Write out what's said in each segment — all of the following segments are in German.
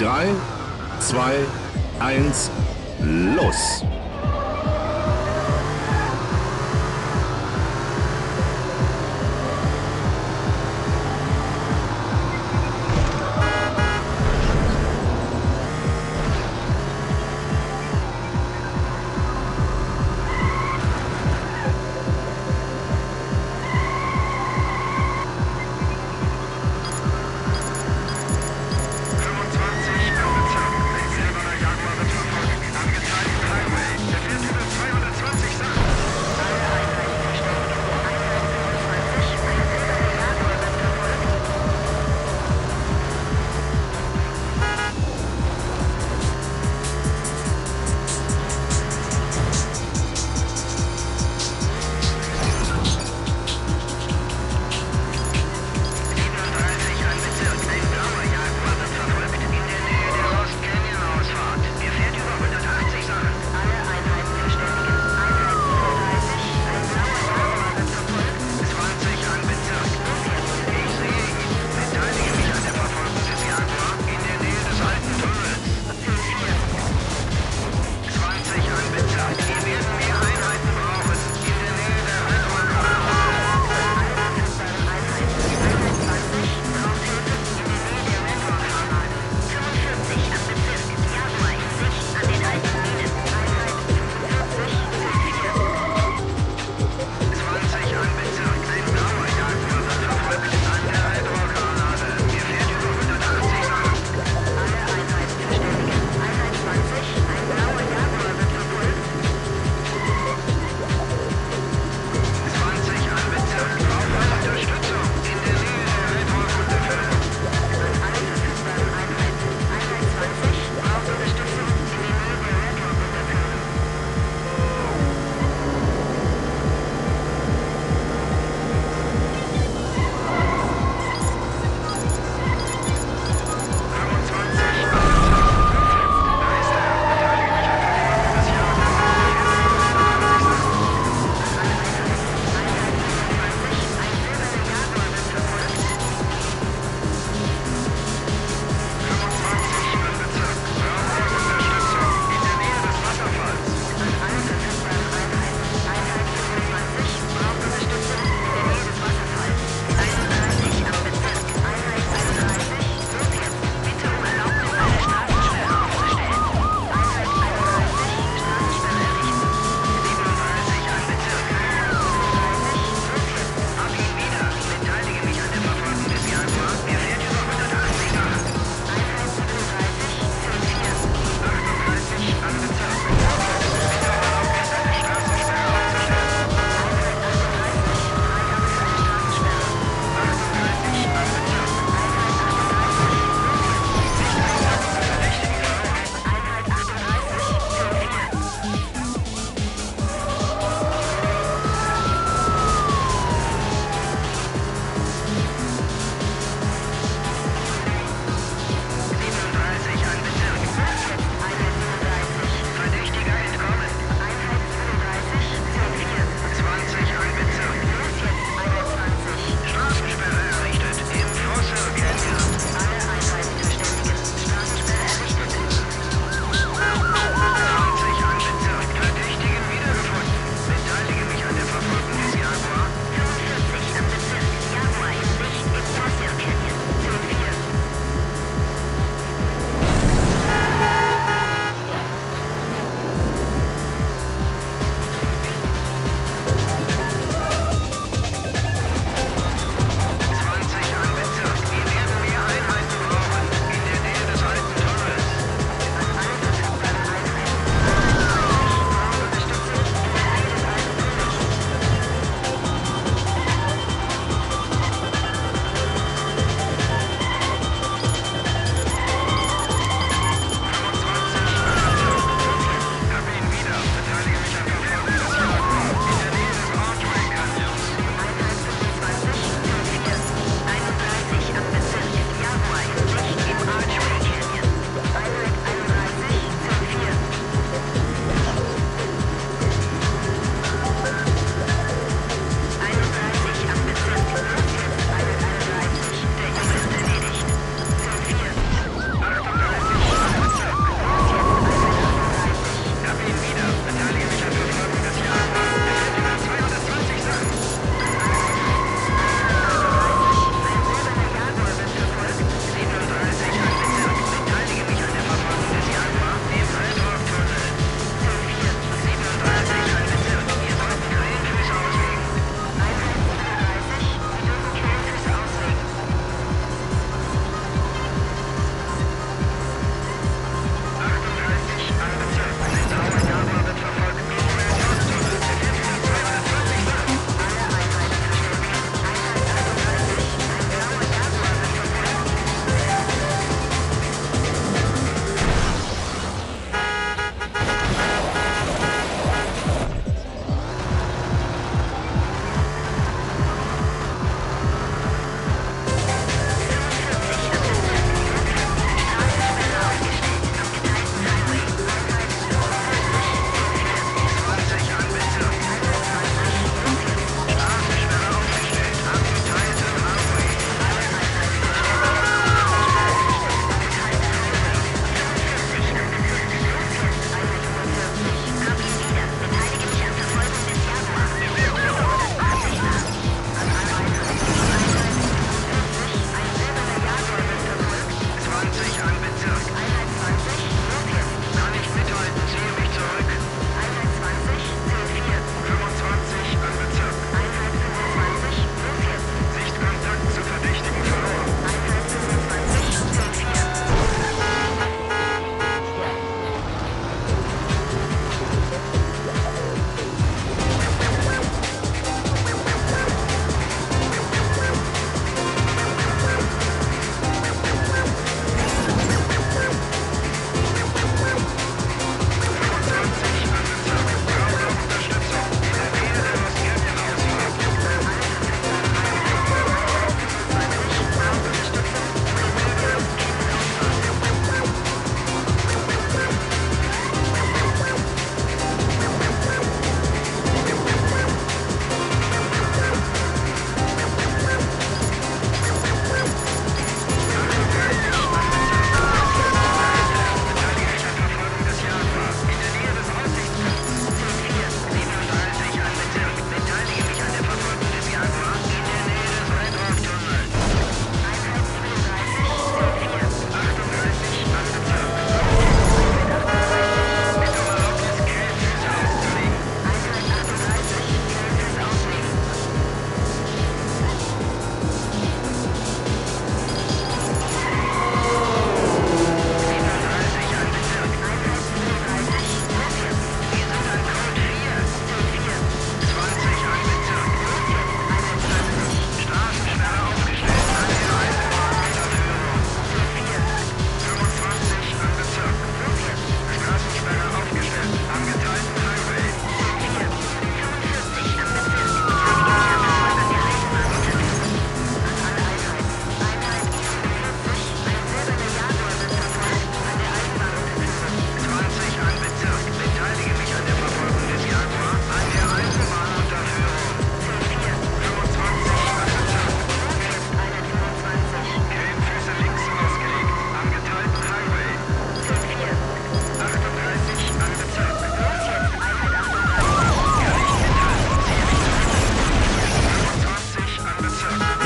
3, 2, 1, los!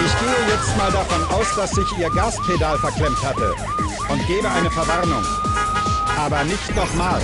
Ich gehe jetzt mal davon aus, dass sich Ihr Gaspedal verklemmt hatte und gebe eine Verwarnung. Aber nicht nochmal.